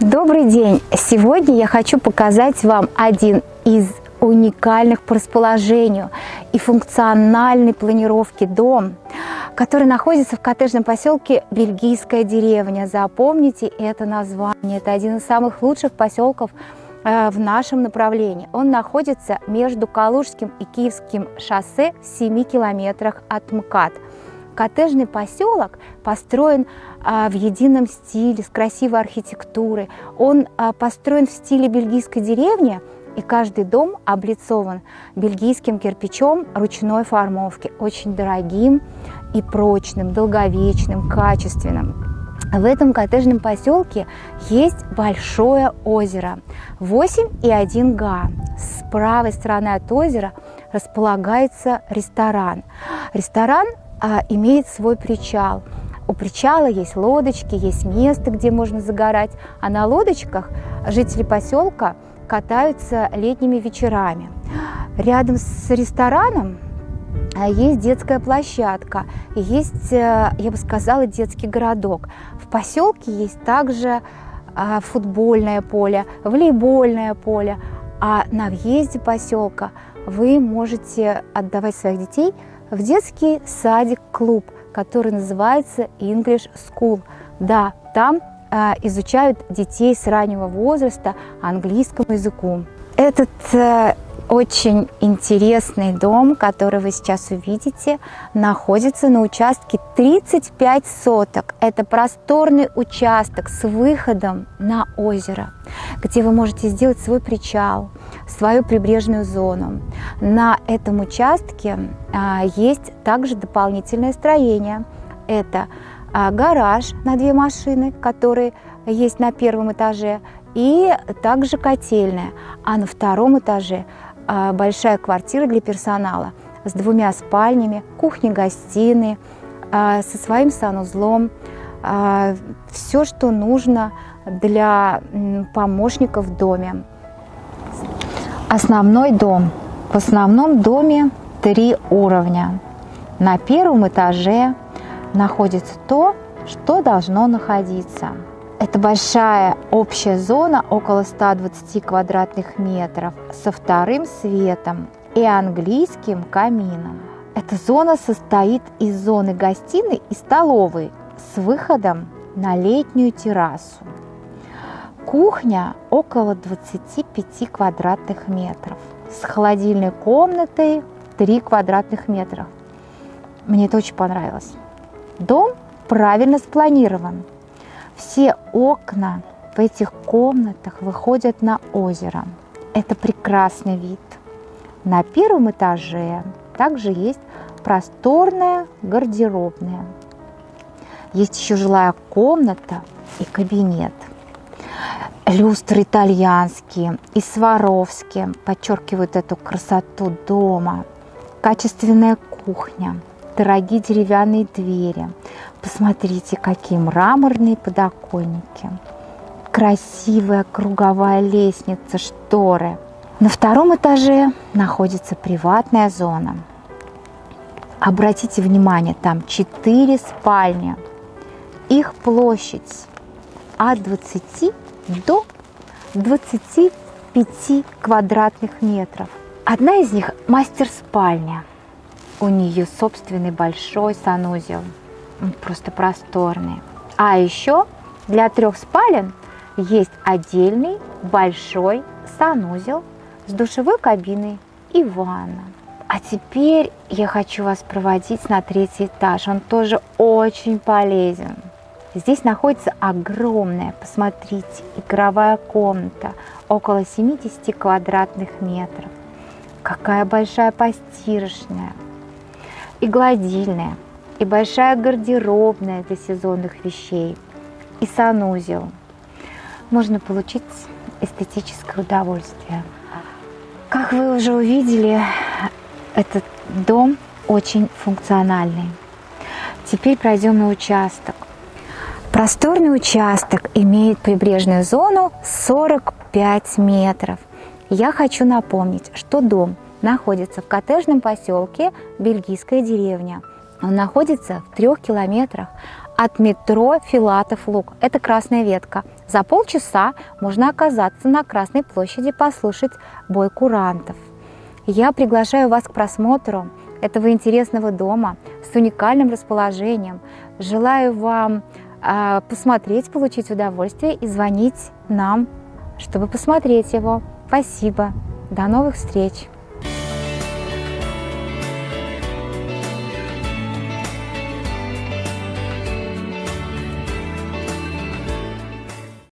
Добрый день! Сегодня я хочу показать вам один из уникальных по расположению и функциональной планировке дом, который находится в коттеджном поселке Бельгийская деревня. Запомните это название. Это один из самых лучших поселков в нашем направлении. Он находится между Калужским и Киевским шоссе в 7 километрах от МКАД. Коттеджный поселок построен в едином стиле, с красивой архитектурой. Он построен в стиле бельгийской деревни, и каждый дом облицован бельгийским кирпичом ручной формовки, очень дорогим и прочным, долговечным, качественным. В этом коттеджном поселке есть большое озеро 8,1 га. С правой стороны от озера располагается ресторан. Ресторан имеет свой причал. У причала есть лодочки, есть место, где можно загорать, а на лодочках жители поселка катаются летними вечерами. Рядом с рестораном есть детская площадка, есть, я бы сказала, детский городок. В поселке есть также футбольное поле, волейбольное поле, а на въезде поселка вы можете отдавать своих детей в детский садик-клуб, который называется English School. Да, там изучают детей с раннего возраста английскому языку. Этот очень интересный дом, который вы сейчас увидите, находится на участке 35 соток. Это просторный участок с выходом на озеро, где вы можете сделать свой причал, свою прибрежную зону. На этом участке есть также дополнительное строение. Это гараж на 2 машины, которые есть на первом этаже, и также котельная. А на втором этаже большая квартира для персонала с 2 спальнями, кухней-гостиной, со своим санузлом. Все, что нужно для помощников в доме. Основной дом. В основном доме 3 уровня. На первом этаже находится то, что должно находиться. Это большая общая зона, около 120 квадратных метров, со вторым светом и английским камином. Эта зона состоит из зоны гостиной и столовой с выходом на летнюю террасу. Кухня около 25 квадратных метров, с холодильной комнатой 3 квадратных метра. Мне это очень понравилось. Дом правильно спланирован. Все окна в этих комнатах выходят на озеро. Это прекрасный вид. На первом этаже также есть просторная гардеробная. Есть еще жилая комната и кабинет. Люстры итальянские и сваровские подчеркивают эту красоту дома. Качественная кухня. Дорогие деревянные двери. Посмотрите, какие мраморные подоконники. Красивая круговая лестница, шторы. На втором этаже находится приватная зона. Обратите внимание, там 4 спальни. Их площадь от 20 до 25 квадратных метров. Одна из них – мастер-спальня. У нее собственный большой санузел, просто просторный. А еще для 3 спален есть отдельный большой санузел с душевой кабиной и ванной. А теперь я хочу вас проводить на 3-й этаж, он тоже очень полезен. Здесь находится огромная, посмотрите, игровая комната, около 70 квадратных метров. Какая большая постирочная! И гладильная, и большая гардеробная для сезонных вещей, и санузел. Можно получить эстетическое удовольствие. Как вы уже увидели, этот дом очень функциональный. Теперь пройдем на участок. Просторный участок имеет прибрежную зону 45 метров. Я хочу напомнить, что дом находится в коттеджном поселке Бельгийская деревня. Он находится в 3 километрах от метро Филатов-Луг. Это красная ветка. За полчаса можно оказаться на Красной площади, послушать бой курантов. Я приглашаю вас к просмотру этого интересного дома с уникальным расположением. Желаю вам посмотреть, получить удовольствие и звонить нам, чтобы посмотреть его. Спасибо. До новых встреч.